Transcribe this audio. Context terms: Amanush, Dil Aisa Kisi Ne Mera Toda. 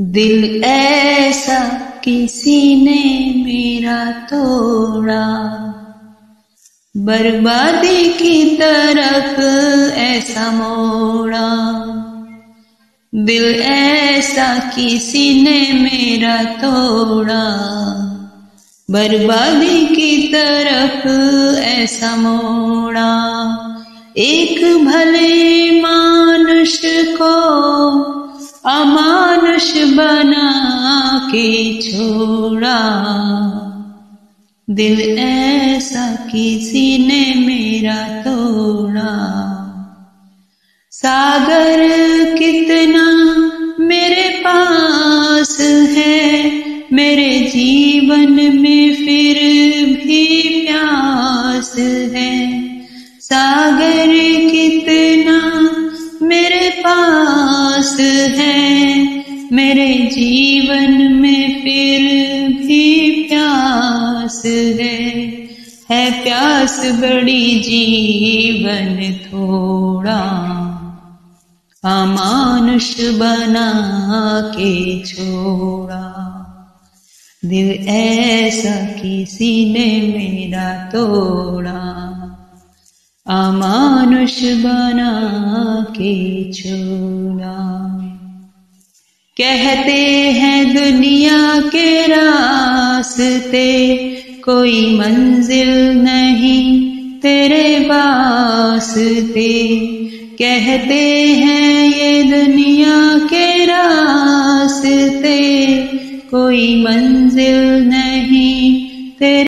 दिल ऐसा किसी ने मेरा तोड़ा, बर्बादी की तरफ ऐसा मोड़ा। दिल ऐसा किसी ने मेरा तोड़ा, बर्बादी की तरफ ऐसा मोड़ा। एक भले मानुष को अमानुष बना के छोड़ा। दिल ऐसा किसी ने मेरा तोड़ा। सागर कितना मेरे पास है, मेरे जीवन में फिर भी प्यास है। सागर कितना मेरे पास है, मेरे जीवन में फिर भी प्यास है प्यास बड़ी जीवन थोड़ा। अमानुष बना के छोड़ा। दिल ऐसा किसी ने मेरा तोड़ा, अमानुष बना के छोड़ा। कहते हैं दुनिया के रास्ते कोई मंजिल नहीं तेरे वास्ते। कहते हैं ये दुनिया के रास्ते कोई मंजिल नहीं तेरे